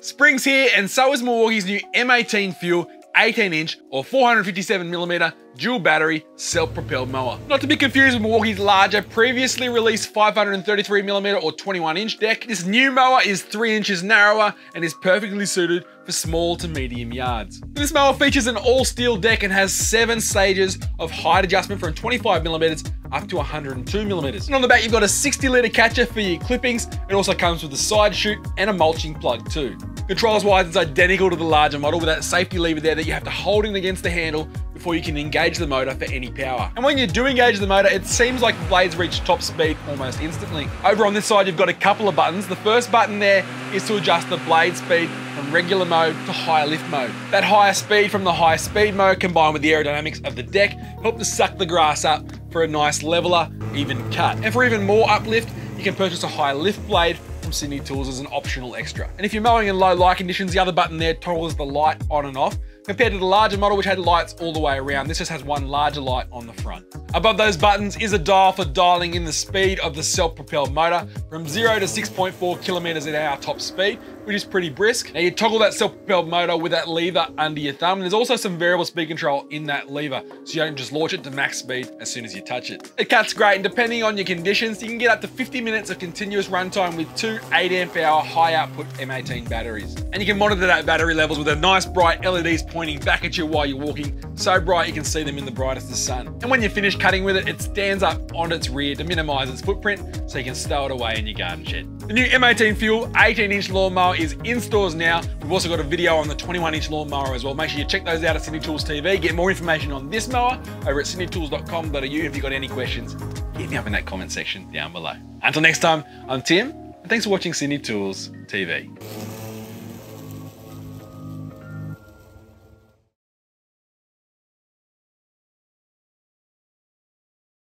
Spring's here, and so is Milwaukee's new M18 FUEL 18-inch or 457mm dual battery self-propelled mower. Not to be confused with Milwaukee's larger, previously released 533mm or 21-inch deck, this new mower is 3 inches narrower and is perfectly suited for small to medium yards. This mower features an all-steel deck and has 7 stages of height adjustment from 25mm up to 102mm. And on the back, you've got a 60-litre catcher for your clippings. It also comes with a side chute and a mulching plug too. Controls-wise, it's identical to the larger model with that safety lever there that you have to hold in against the handle before you can engage the motor for any power. And when you do engage the motor, it seems like the blades reach top speed almost instantly. Over on this side, you've got a couple of buttons. The first button there is to adjust the blade speed from regular mode to higher lift mode. That higher speed from the high speed mode combined with the aerodynamics of the deck help to suck the grass up for a nice leveler, even cut. And for even more uplift, you can purchase a high lift blade from Sydney Tools as an optional extra. And if you're mowing in low light conditions, the other button there toggles the light on and off, compared to the larger model which had lights all the way around. This just has one larger light on the front. Above those buttons is a dial for dialing in the speed of the self-propelled motor from 0 to 6.4 kilometers an hour top speed, which is pretty brisk. Now you toggle that self-propelled motor with that lever under your thumb, and there's also some variable speed control in that lever, so you don't just launch it to max speed as soon as you touch it. It cuts great, and depending on your conditions, you can get up to 50 minutes of continuous runtime with 2 8-amp-hour high-output M18 batteries. And you can monitor that battery levels with a nice bright LEDs pointing back at you while you're walking, so bright you can see them in the brightest of sun. And when you finish cutting with it, it stands up on its rear to minimize its footprint so you can stow it away in your garden shed. The new M18 FUEL 18-inch lawnmower is in stores now. We've also got a video on the 21-inch lawnmower as well. Make sure you check those out at Sydney Tools TV. Get more information on this mower over at sydneytools.com.au. If you've got any questions, hit me up in that comment section down below. Until next time, I'm Tim, and thanks for watching Sydney Tools TV.